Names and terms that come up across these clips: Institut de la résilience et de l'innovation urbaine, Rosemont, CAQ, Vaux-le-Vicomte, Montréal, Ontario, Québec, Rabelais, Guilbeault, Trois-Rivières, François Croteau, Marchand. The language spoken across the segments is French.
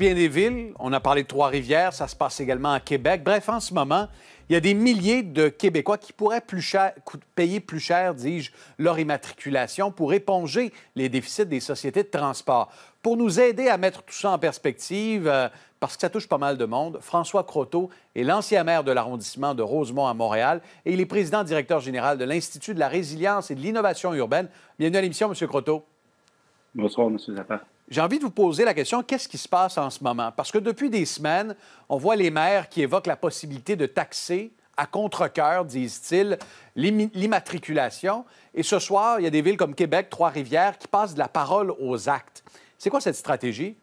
bien des villes. On a parlé de Trois-Rivières, ça se passe également à Québec. Bref, en ce moment, il y a des milliers de Québécois qui pourraient payer plus cher, dis-je, leur immatriculation pour éponger les déficits des sociétés de transport. Pour nous aider à mettre tout ça en perspective, parce que ça touche pas mal de monde, François Croteau est l'ancien maire de l'arrondissement de Rosemont à Montréal et il est président-directeur général de l'Institut de la résilience et de l'innovation urbaine. Bienvenue à l'émission, M. Croteau. Bonsoir, M. Zappard. J'ai envie de vous poser la question, qu'est-ce qui se passe en ce moment? Parce que depuis des semaines, on voit les maires qui évoquent la possibilité de taxer à contre-cœur, disent-ils, l'immatriculation. Et ce soir, il y a des villes comme Québec, Trois-Rivières, qui passent de la parole aux actes. C'est quoi cette stratégie?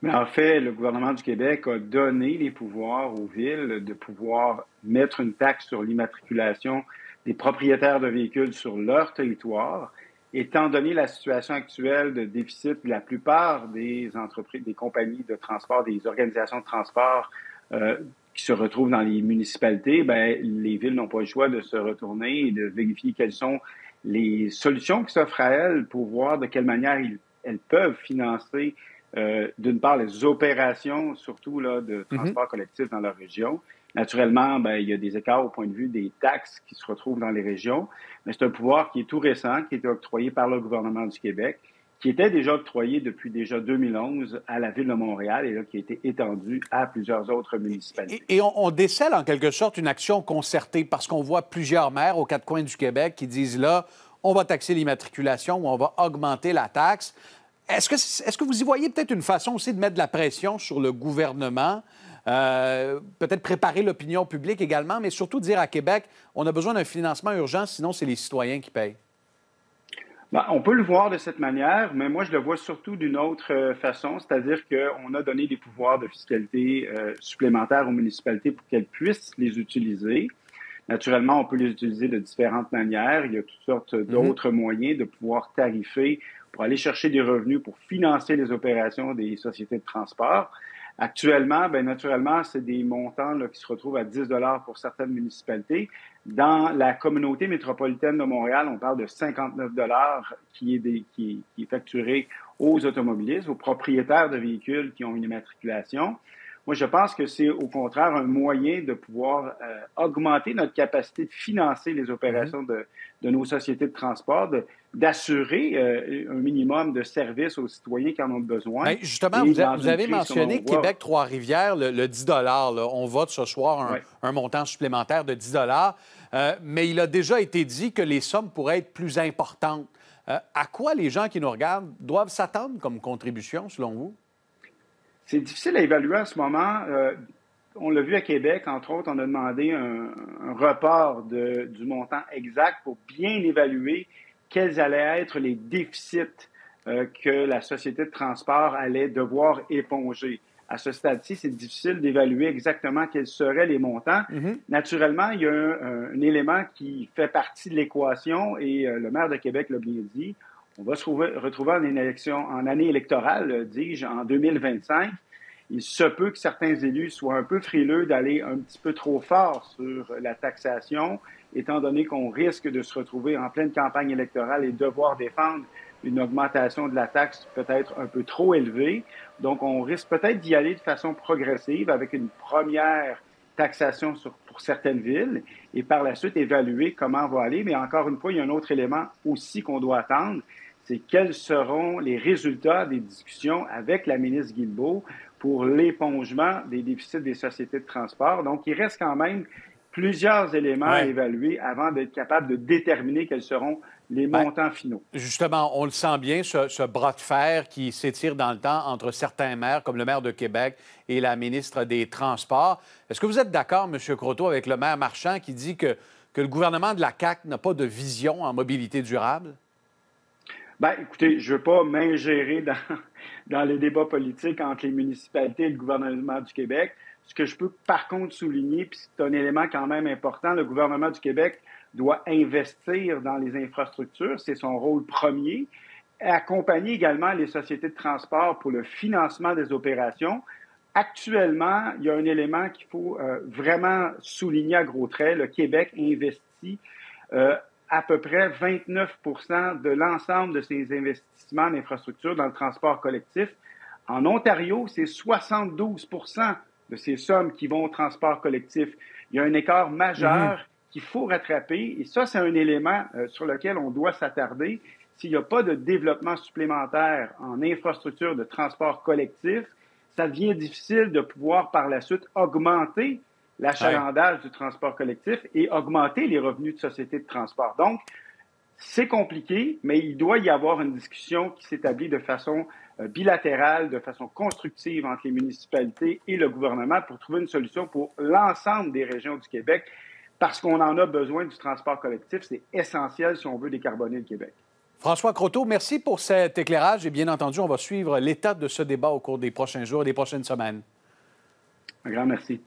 Mais en fait, le gouvernement du Québec a donné les pouvoirs aux villes de pouvoir mettre une taxe sur l'immatriculation des propriétaires de véhicules sur leur territoire. Étant donné la situation actuelle de déficit de la plupart des entreprises, des compagnies de transport, des organisations de transport qui se retrouvent dans les municipalités, bien, les villes n'ont pas le choix de se retourner et de vérifier quelles sont les solutions qui s'offrent à elles pour voir de quelle manière elles peuvent financer, d'une part, les opérations, surtout là, de transport collectif dans leur région. Naturellement, bien, il y a des écarts au point de vue des taxes qui se retrouvent dans les régions, mais c'est un pouvoir qui est tout récent, qui a été octroyé par le gouvernement du Québec, qui était déjà octroyé depuis déjà 2011 à la Ville de Montréal et là, qui a été étendu à plusieurs autres municipalités. Et on décèle en quelque sorte une action concertée parce qu'on voit plusieurs maires aux quatre coins du Québec qui disent là, on va taxer l'immatriculation ou on va augmenter la taxe. Est-ce que vous y voyez peut-être une façon aussi de mettre de la pression sur le gouvernement? Peut-être préparer l'opinion publique également, mais surtout dire à Québec, on a besoin d'un financement urgent, sinon c'est les citoyens qui payent. Bien, on peut le voir de cette manière, mais moi je le vois surtout d'une autre façon, c'est-à-dire qu'on a donné des pouvoirs de fiscalité supplémentaires aux municipalités pour qu'elles puissent les utiliser. Naturellement, on peut les utiliser de différentes manières. Il y a toutes sortes d'autres moyens de pouvoir tarifer pour aller chercher des revenus pour financer les opérations des sociétés de transport. Actuellement, bien naturellement, c'est des montants là, qui se retrouvent à 10 $ pour certaines municipalités. Dans la communauté métropolitaine de Montréal, on parle de 59 $ qui est facturé aux automobilistes, aux propriétaires de véhicules qui ont une immatriculation. Moi, je pense que c'est au contraire un moyen de pouvoir augmenter notre capacité de financer les opérations de nos sociétés de transport, d'assurer un minimum de services aux citoyens qui en ont besoin. Bien, justement, vous avez mentionné Québec, Trois-Rivières, le 10 $là. On vote ce soir un montant supplémentaire de 10 $, mais il a déjà été dit que les sommes pourraient être plus importantes. À quoi les gens qui nous regardent doivent s'attendre comme contribution, selon vous? C'est difficile à évaluer en ce moment. On l'a vu à Québec, entre autres, on a demandé un report du montant exact pour bien évaluer quels allaient être les déficits que la société de transport allait devoir éponger. À ce stade-ci, c'est difficile d'évaluer exactement quels seraient les montants. Naturellement, il y a un élément qui fait partie de l'équation et le maire de Québec l'a bien dit. On va se retrouver en année électorale, dis-je, en 2025. Il se peut que certains élus soient un peu frileux d'aller un petit peu trop fort sur la taxation, étant donné qu'on risque de se retrouver en pleine campagne électorale et devoir défendre une augmentation de la taxe peut-être un peu trop élevée. Donc, on risque peut-être d'y aller de façon progressive avec une première taxation pour certaines villes et par la suite évaluer comment on va aller. Mais encore une fois, il y a un autre élément aussi qu'on doit attendre, c'est quels seront les résultats des discussions avec la ministre Guilbeault pour l'épongement des déficits des sociétés de transport. Donc, il reste quand même plusieurs éléments à évaluer avant d'être capable de déterminer quels seront les montants finaux. Justement, on le sent bien, ce bras de fer qui s'étire dans le temps entre certains maires, comme le maire de Québec et la ministre des Transports. Est-ce que vous êtes d'accord, M. Croteau, avec le maire Marchand qui dit que le gouvernement de la CAQ n'a pas de vision en mobilité durable? Bien, écoutez, je ne veux pas m'ingérer dans les débats politiques entre les municipalités et le gouvernement du Québec. Ce que je peux par contre souligner, puis c'est un élément quand même important, le gouvernement du Québec doit investir dans les infrastructures, c'est son rôle premier, accompagner également les sociétés de transport pour le financement des opérations. Actuellement, il y a un élément qu'il faut vraiment souligner à gros traits, le Québec investit à peu près 29 % de l'ensemble de ses investissements en infrastructure dans le transport collectif. En Ontario, c'est 72% de ces sommes qui vont au transport collectif. Il y a un écart majeur qu'il faut rattraper, et ça, c'est un élément sur lequel on doit s'attarder. S'il n'y a pas de développement supplémentaire en infrastructure de transport collectif, ça devient difficile de pouvoir par la suite augmenter l'achalandage du transport collectif et augmenter les revenus de sociétés de transport. Donc, c'est compliqué, mais il doit y avoir une discussion qui s'établit de façon bilatérale, de façon constructive entre les municipalités et le gouvernement pour trouver une solution pour l'ensemble des régions du Québec, parce qu'on en a besoin du transport collectif. C'est essentiel si on veut décarboner le Québec. François Croteau, merci pour cet éclairage. Et bien entendu, on va suivre l'étape de ce débat au cours des prochains jours et des prochaines semaines. Un grand merci.